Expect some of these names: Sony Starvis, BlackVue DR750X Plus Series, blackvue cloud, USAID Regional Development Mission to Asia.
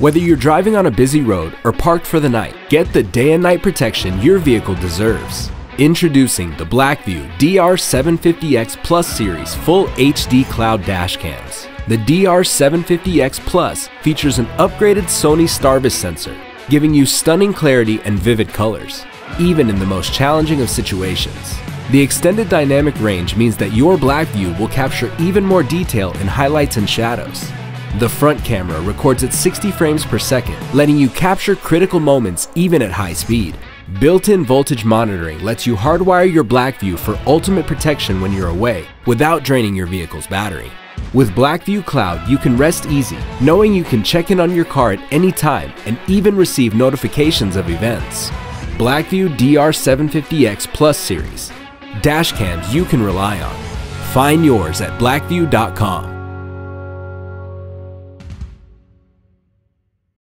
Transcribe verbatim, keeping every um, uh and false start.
Whether you're driving on a busy road or parked for the night, get the day and night protection your vehicle deserves. Introducing the BlackVue D R seven fifty X Plus Series Full H D Cloud Dash Cams. The D R seven fifty X Plus features an upgraded Sony Starvis sensor, giving you stunning clarity and vivid colors, even in the most challenging of situations. The extended dynamic range means that your BlackVue will capture even more detail in highlights and shadows. The front camera records at sixty frames per second, letting you capture critical moments even at high speed. Built-in voltage monitoring lets you hardwire your BlackVue for ultimate protection when you're away, without draining your vehicle's battery. With BlackVue Cloud, you can rest easy, knowing you can check in on your car at any time and even receive notifications of events. BlackVue D R seven fifty X Plus Series. Dash cams you can rely on. Find yours at blackvue dot com.